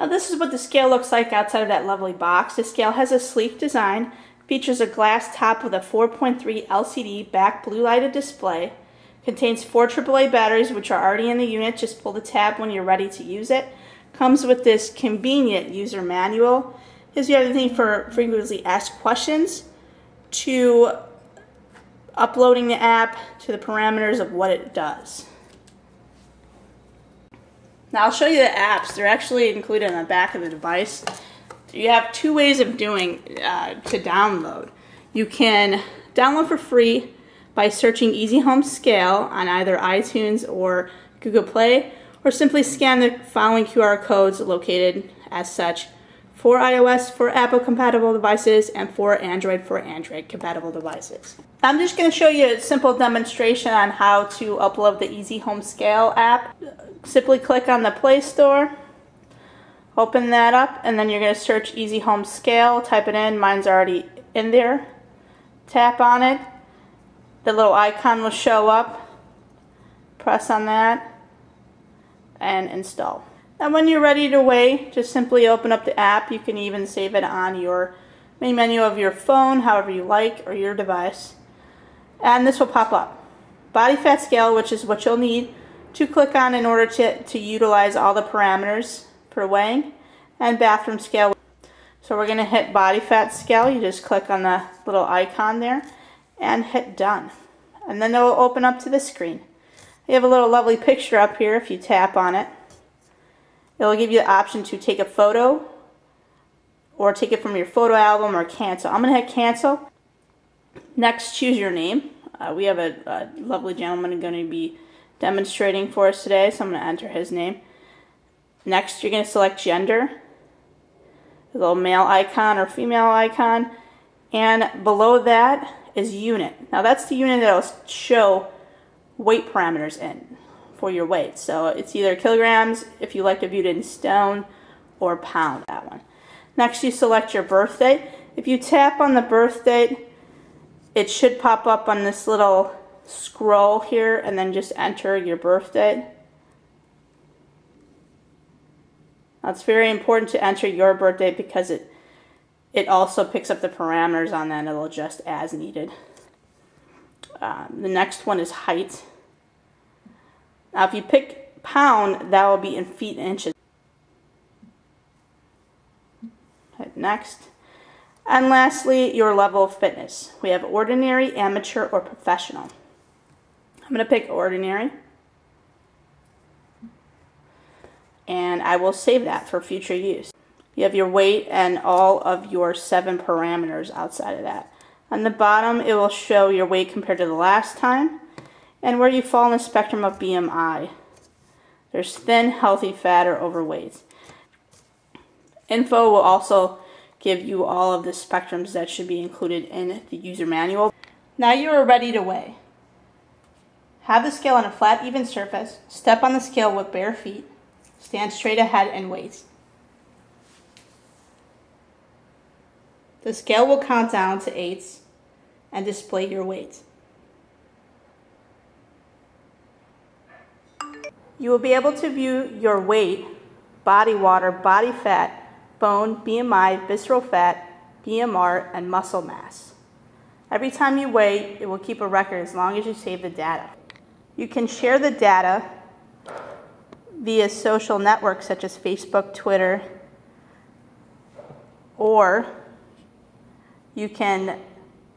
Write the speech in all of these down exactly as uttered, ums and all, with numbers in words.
Now this is what the scale looks like outside of that lovely box. The scale has a sleek design, features a glass top with a four point three L C D back blue lighted display, contains four triple A batteries which are already in the unit, just pull the tab when you're ready to use it. Comes with this convenient user manual. Here's the other thing for frequently asked questions, to uploading the app, to the parameters of what it does. Now I'll show you the apps. They're actually included on the back of the device. You have two ways of doing uh, to download. You can download for free by searching Easy Home Scale on either iTunes or Google Play, or simply scan the following Q R codes located as such for iOS for Apple compatible devices and for Android for Android compatible devices. I'm just going to show you a simple demonstration on how to upload the Easy Home Scale app. Simply click on the Play Store, open that up, and then you're going to search Easy Home Scale, type it in, mine's already in there, tap on it, the little icon will show up, press on that, and install. And when you're ready to wait, just simply open up the app. You can even save it on your main menu of your phone, however you like, or your device. And this will pop up. Body fat scale, which is what you'll need to click on in order to, to utilize all the parameters for weighing, and bathroom scale. So we're going to hit body fat scale. You just click on the little icon there and hit done. And then it will open up to this screen. You have a little lovely picture up here if you tap on it. It'll give you the option to take a photo or take it from your photo album or cancel. I'm going to hit cancel. Next, choose your name. Uh, we have a, a lovely gentleman going to be demonstrating for us today, so I'm going to enter his name. Next, you're going to select gender, a little male icon or female icon, and below that is unit. Now that's the unit that will show weight parameters in. For your weight. So it's either kilograms if you like to view it in stone, or pound, that one. Next you select your birth date. If you tap on the birth date, it should pop up on this little scroll here, and then just enter your birth date. Now it's very important to enter your birth date because it it also picks up the parameters on that, and it'll adjust as needed. Um, the next one is height. Now if you pick pound, that will be in feet and inches. Hit next. And lastly, your level of fitness. We have ordinary, amateur, or professional. I'm going to pick ordinary. And I will save that for future use. You have your weight and all of your seven parameters outside of that. On the bottom, it will show your weight compared to the last time, and where you fall in the spectrum of B M I. There's thin, healthy, fat, or overweight. Info will also give you all of the spectrums that should be included in the user manual. Now you are ready to weigh. Have the scale on a flat, even surface, step on the scale with bare feet, stand straight ahead and wait. The scale will count down to eights and display your weight. You will be able to view your weight, body water, body fat, bone, B M I, visceral fat, B M R, and muscle mass. Every time you weigh, it will keep a record as long as you save the data. You can share the data via social networks such as Facebook, Twitter, or you can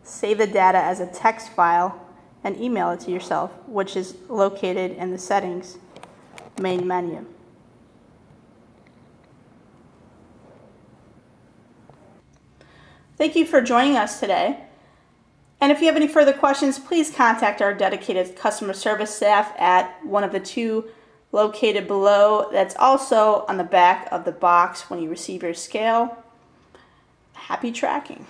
save the data as a text file and email it to yourself, which is located in the settings main menu. Thank you for joining us today. And if you have any further questions, please contact our dedicated customer service staff at one of the two located below. That's also on the back of the box when you receive your scale. Happy tracking.